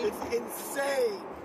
It's insane.